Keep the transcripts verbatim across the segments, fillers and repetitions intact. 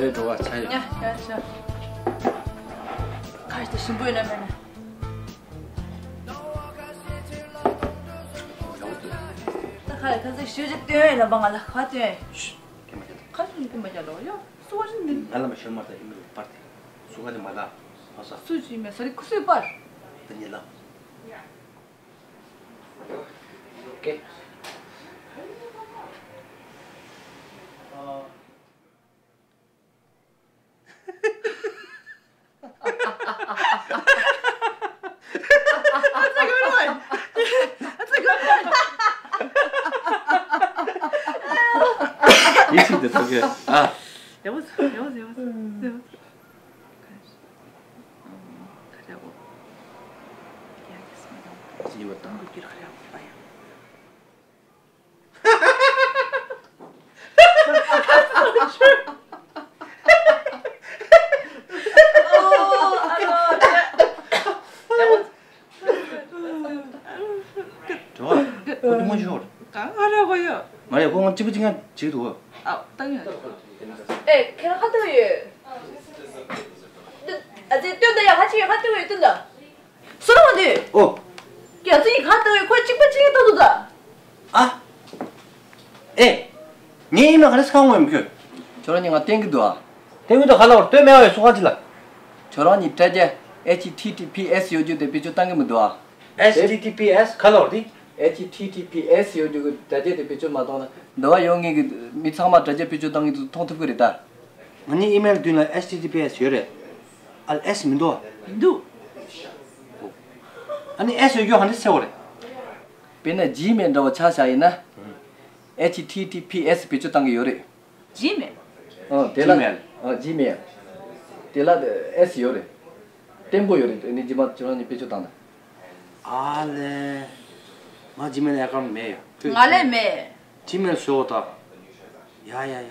제일 좋아, 제일. 야, 야, 야. 가이드 신부이네, 맨. 나 가이, 가서 시우제 뛰어야 나 방알라, 가 뛰어. 쉬, 그만해. 가서 좀 그만해라, 야. 수고하신데. 날라면 실마다 힘을 빠르게. 수고하지 마라. 어서. 수지, 몇 살이 컸을 뻔. 드니라. 오케이. Okay. Ah. That was, that was, that was, that was. 가자고. 예, 알겠습니다. 지금 또 한국기로 가려고 봐요. 좋아. 어떤 식으로? 가라고요. 말이야, 그건 찌부징한 지도. 아, 당연하죠. 에, 걔랑 하트웨이. 아, 쟤 뛰어내야 같이 하트웨이 뜬다. 수라만데. 어. 걔 아직 하트웨이 거의 찌부징에 떠도다. 아. 에. 니는 그래서 간 거임 그. 저런이가 땡기도아. 땡기도 가라고 떼매어 속아질라. 저런 입자제 에이치티티피에스 요즘에 비주 당기면도아. 에이치티티피에스 가라고디. 에이치티티피에스 요즘 대제대 비전 마다나 너와 용이 미상마 대제 비전 당이 통틀거리다. 아니 이메일 뒤나 에이치티티피에스 요래. 알 S 민도. 민도. 아니 S 요 한테 세월에. 비나 G면 더 차샤이나. 에이치티티피에스 비전 당이 요래. G면. 어, G면. 어, G면. 데라 S 요래. 템보 요래. 이 지마 저런 비전 당. 아, 네. 마지막에 약간 매요. 말해 매. 지면 쏘다. 야야야.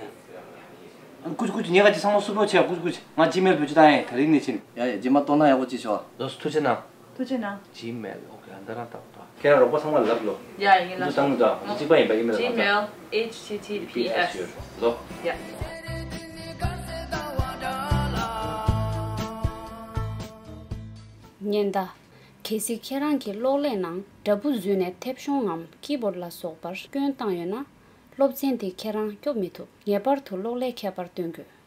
안 꾸지꾸지 내가 지 상모 수보치야 꾸지꾸지. 마지막에 보지다에 다리네 진. 야야 지마 또 나야 보지 좋아. 너 스토제나. 스토제나. 지멜 오케이 안 달았다. 걔가 로봇 상관 잡로. 야 이게 나. 무상자. 지바이 바이 메일. 지멜 에이치티티피에스. 너. 야. 년다. 계시 계란기 로레낭 더부즈네 탭숑암 키보드라 소버 끈땅에나 롭센티 계란 껴미토 예버토 로레 캬버퉁규